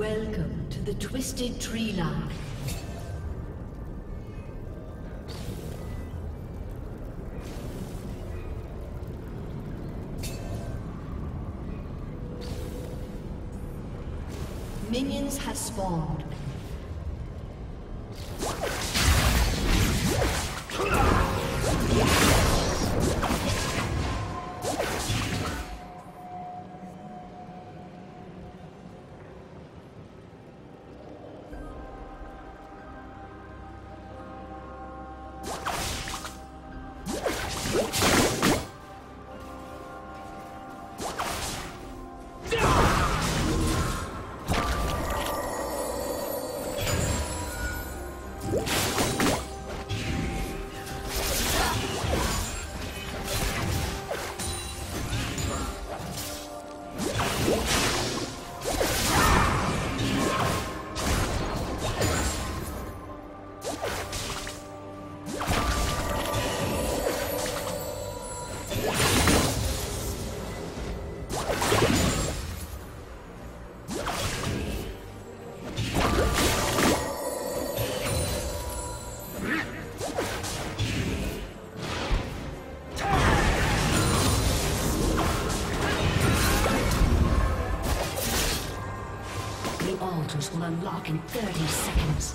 Welcome to the Twisted Treeline. Minions have spawned. Will unlock in 30 seconds.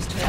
seems to have